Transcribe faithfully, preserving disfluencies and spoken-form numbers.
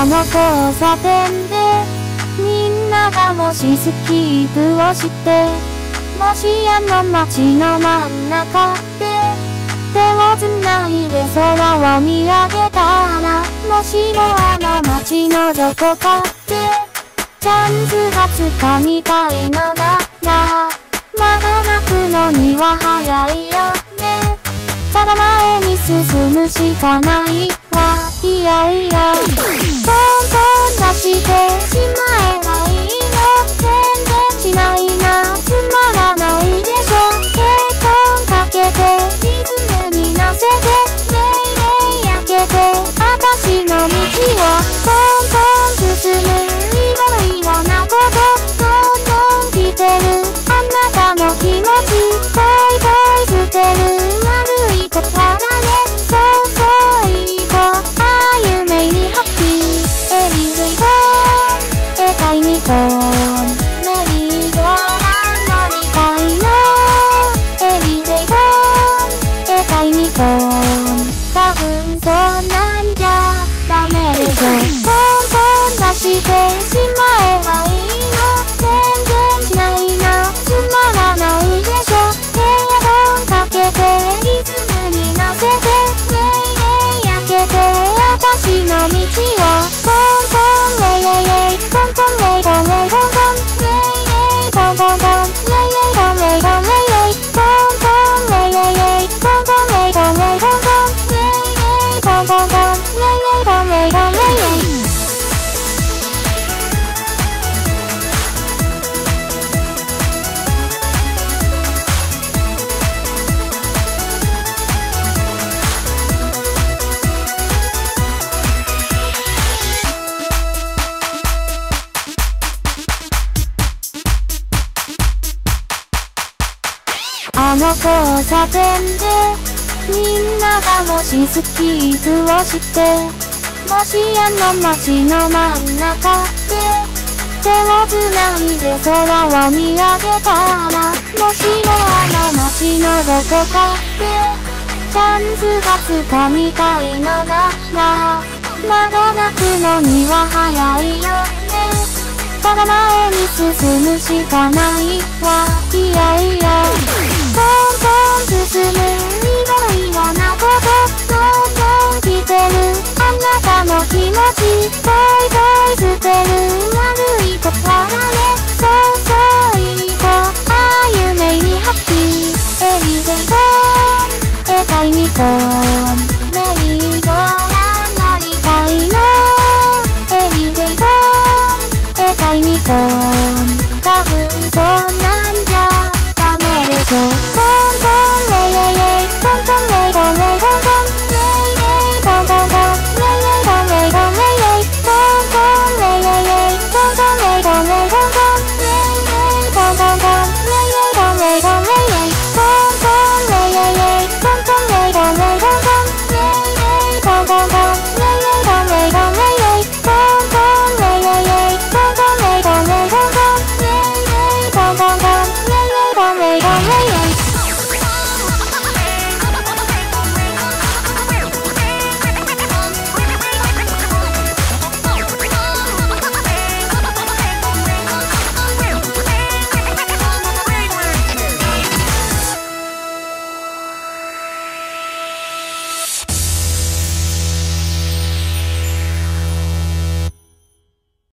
あの交差点でみんながもしスキープをしてもしあの街の真ん中で手をつないで空を見上げたらもしもあの街のどこかでチャンスがつかみたいのならまだ泣くのには早いよねただ前に進むしかないわいやいやポンポン出してしまえばいいの全然しないなつまらないでしょケイトンかけてリズムに乗せてレイレイ焼けて私の道をポンポン進むいろいろなことどんどん来てるあなたの気持ちポイポイ捨てる悪いことは交差点でみんながもしスキープをしてもしあの街の真ん中で手をつないで空を見上げたらもしもあの街のどこかでチャンスがつかみたいのならまだ泣くのには早いよねただ前に進むしかないわいやいやポンポン進むいろいろなことどんどん来てる